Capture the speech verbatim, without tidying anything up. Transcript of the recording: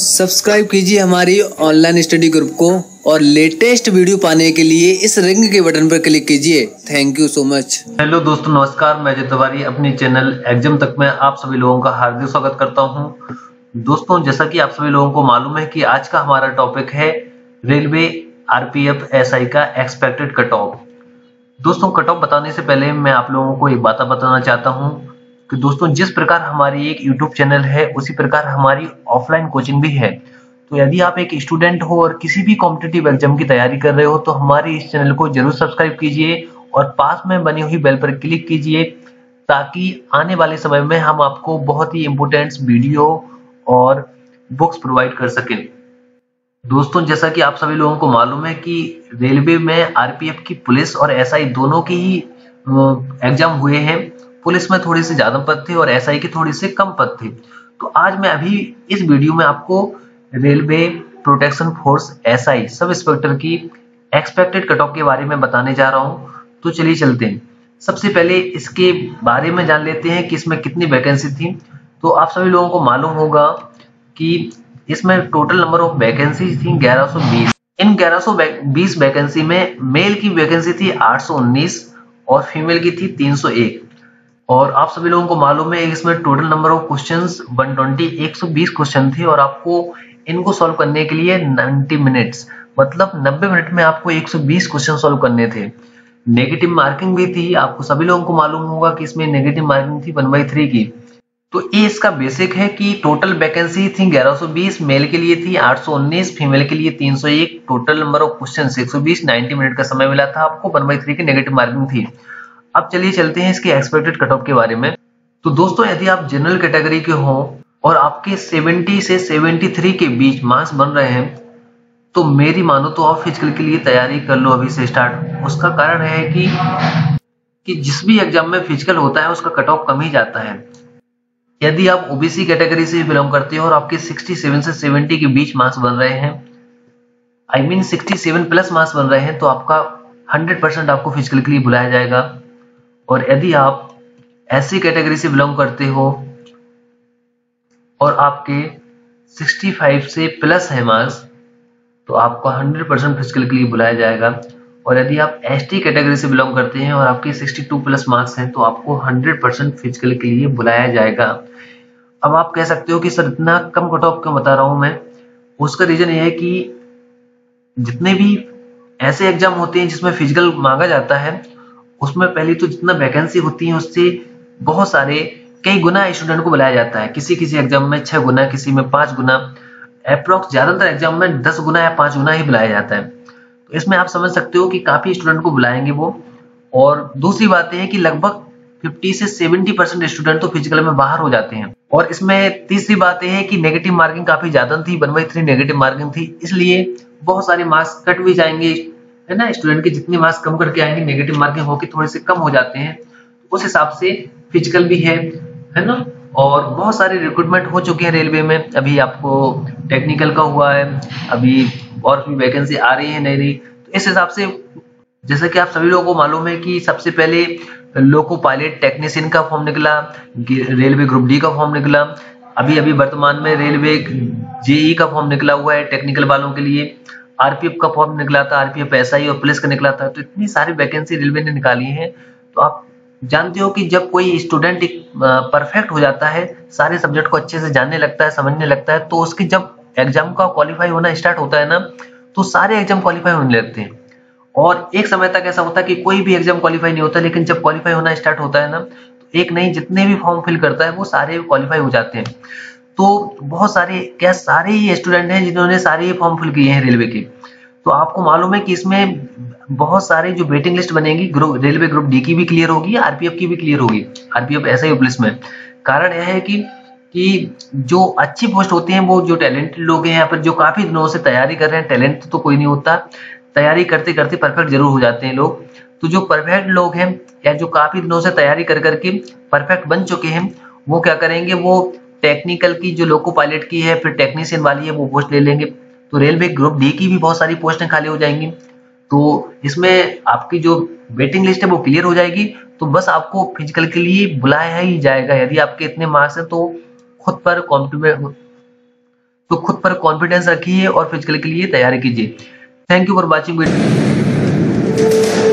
Subscribe कीजिए हमारी online study group को और लेटेस्ट वीडियो पाने के लिए इस रिंग के बटन पर क्लिक कीजिए। Thank you so much. Hello दोस्तों, नमस्कार। मैं अजय तिवारी अपने चैनल एग्जाम तक में आप सभी लोगों का हार्दिक स्वागत करता हूं। दोस्तों, जैसा कि आप सभी लोगों को मालूम है कि आज का हमारा टॉपिक है रेलवे आरपीएफ एसआई का एक्सपेक्टेड कट ऑफ। दोस्तों, कट ऑफ बताने से पहले मैं आप लोगों को एक बात बताना चाहता हूँ कि दोस्तों, जिस प्रकार हमारी एक यूट्यूब चैनल है उसी प्रकार हमारी ऑफलाइन कोचिंग भी है। तो यदि आप एक स्टूडेंट हो और किसी भी कॉम्पिटिटिव एग्जाम की तैयारी कर रहे हो तो हमारी इस चैनल को जरूर सब्सक्राइब कीजिए और पास में बनी हुई बेल पर क्लिक कीजिए, ताकि आने वाले समय में हम आपको बहुत ही इम्पोर्टेंट वीडियो और बुक्स प्रोवाइड कर सकें। दोस्तों, जैसा कि आप सभी लोगों को मालूम है कि रेलवे में आरपीएफ की पुलिस और एसआई दोनों के ही एग्जाम हुए हैं। पुलिस में थोड़े से ज्यादा पद थे और एसआई के थोड़े से कम पद थे। तो आज मैं अभी इस वीडियो में आपको railway protection force SI sub inspector की एक्सपेक्टेड कट ऑफ के बारे में बताने जा रहा हूं। तो चलिए चलते हैं। सबसे पहले इसके बारे में जान लेते हैं कि इसमें कितनी वैकेंसी थी। तो आप सभी लोगों को मालूम होगा कि इसमें टोटल नंबर ऑफ वैकेंसी थी ग्यारह सौ बीस। इन ग्यारह सौ बीस वैकेंसी में मेल की वैकेंसी थी आठ सौ उन्नीस और फीमेल की थी तीन सौ एक। और आप सभी लोगों को मालूम है इसमें टोटल नंबर ऑफ क्वेश्चंस एक सौ बीस एक सौ बीस क्वेश्चन थे और आपको इनको सॉल्व करने के लिए नब्बे मिनट्स, मतलब नब्बे मिनट में आपको एक सौ बीस क्वेश्चन सॉल्व करने थे। नेगेटिव मार्किंग भी थी, आपको सभी लोगों को मालूम होगा कि इसमें नेगेटिव मार्किंग थी वन बाई थ्री की। तो ये इसका बेसिक है कि टोटल वैकेंसी थी ग्यारह सौ बीस, मेल के लिए थी आठ सौ उन्नीस, फीमेल के लिए तीन सौ एक, टोटल नंबर ऑफ क्वेश्चन एक सौ बीस, नब्बे मिनट का समय मिला था आपको, वन बाई थ्री की नेगेटिव मार्किंग थी। अब चलिए चलते हैं इसके एक्सपेक्टेड कट ऑफ के बारे में। तो दोस्तों, यदि आप जनरल कैटेगरी के हो और आपके सत्तर से तिहत्तर के बीच मार्क्स बन रहे हैं तो मेरी मानो तो आप फिजिकल के लिए तैयारी कर लो अभी से स्टार्ट। उसका कारण है कि कि जिस भी एग्जाम में फिजिकल होता है उसका कट ऑफ कम ही जाता है। यदि आप ओबीसी कैटेगरी से बिलोंग करते हो और आपके सड़सठ से सत्तर के बीच मार्क्स बन रहे हैं, आई मीन सड़सठ प्लस मार्क्स बन रहे हैं, तो आपका हंड्रेड परसेंट आपको फिजिकल के लिए बुलाया जाएगा। और यदि आप एससी कैटेगरी से बिलोंग करते हो और आपके पैंसठ से प्लस है मार्क्स, तो आपको हंड्रेड परसेंट फिजिकल के लिए बुलाया जाएगा। और यदि आप एसटी कैटेगरी से बिलोंग करते हैं और आपके बासठ प्लस मार्क्स हैं तो आपको हंड्रेड परसेंट फिजिकल के लिए बुलाया जाएगा। अब आप कह सकते हो कि सर इतना कम कट ऑफ क्यों बता रहा हूं मैं। उसका रीजन यह है कि जितने भी ऐसे एग्जाम होते हैं जिसमें फिजिकल मांगा जाता है उसमें पहले तो जितना वैकेंसी होती है उससे बहुत सारे कई गुना स्टूडेंट को बुलाया जाता है। किसी किसी एग्जाम में छह गुना, किसी में पांच गुना, अप्रोक्स ज्यादातर एग्जाम में दस गुना या पांच गुना ही बुलाया जाता है। तो इसमें आप समझ सकते हो कि काफी स्टूडेंट को बुलाएंगे वो। और दूसरी बात है कि लगभग पचास से सत्तर परसेंट स्टूडेंट तो फिजिकल में बाहर हो जाते हैं। और इसमें तीसरी बात यह है कि नेगेटिव मार्किंग काफी ज्यादा थी, one by three negative marking थी, इसलिए बहुत सारे मार्क्स कट भी जाएंगे, है ना। स्टूडेंट के जितने मार्क्स कम करके आएंगे, नेगेटिव मार्किंग होके थोड़े से कम हो जाते हैं, उस हिसाब से फिजिकल भी है, है ना। और बहुत सारे रिक्रूटमेंट हो चुके हैं रेलवे में, अभी आपको टेक्निकल का हुआ है, अभी और भी वैकेंसी आ रही है नई नई। तो इस हिसाब से जैसा कि आप सभी लोगों को मालूम है कि सबसे पहले लोको पायलट टेक्नीशियन का फॉर्म निकला, रेलवे ग्रुप डी का फॉर्म निकला, अभी अभी वर्तमान में रेलवे जेई का फॉर्म निकला हुआ है टेक्निकल वालों के लिए, आरपीएफ का फॉर्म निकला था, आरपीएफ एसआई और पुलिस का निकला था। तो इतनी सारी वैकेंसी रेलवे ने निकाली है। तो आप जानते हो कि जब कोई स्टूडेंट परफेक्ट हो जाता है, सारे सब्जेक्ट को अच्छे से जानने लगता है, समझने लगता है, तो उसकी जब एग्जाम का क्वालिफाई होना स्टार्ट होता है ना, तो सारे एग्जाम क्वालिफाई होने लगते हैं। और एक समय तक ऐसा होता है कि कोई भी एग्जाम क्वालिफाई नहीं होता, लेकिन जब क्वालिफाई होना स्टार्ट होता है ना, तो एक नहीं जितने भी फॉर्म फिल करता है वो सारे क्वालिफाई हो जाते हैं। तो बहुत सारे क्या सारे ही स्टूडेंट हैं जिन्होंने सारे ही फॉर्म फिल किए हैं रेलवे के। तो आपको मालूम है कि इसमें बहुत सारे जो वेटिंग लिस्ट बनेगी, रेलवे ग्रुप डी की भी क्लियर होगी, आरपीएफ की भी क्लियर होगी, आरपीएफ एसआई पुलिस में। कारण यह है कि कि जो अच्छी पोस्ट होती हैं वो जो टैलेंटेड लोग हैं, यहाँ पर जो काफी दिनों से तैयारी कर रहे हैं, टैलेंट तो कोई नहीं होता, तैयारी करते करते परफेक्ट जरूर हो जाते हैं लोग। तो जो परफेक्ट लोग हैं या जो काफी दिनों से तैयारी कर करके परफेक्ट बन चुके हैं, वो क्या करेंगे, वो टेक्निकल की जो लोको पायलट की है, फिर टेक्नीशियन वाली है, वो पोस्ट ले लेंगे। तो रेलवे ग्रुप डी की भी बहुत सारी पोस्टें खाली हो जाएंगी। तो इसमें आपकी जो वेटिंग लिस्ट है वो क्लियर हो जाएगी। तो बस आपको फिजिकल के लिए बुलाया ही जाएगा। यदि आपके इतने मार्क्स हैं तो खुद पर कॉम्प्लीमेंट तो खुद पर कॉन्फिडेंस रखिए और फिजिकल के लिए तैयारी कीजिए। Thank you for watching video.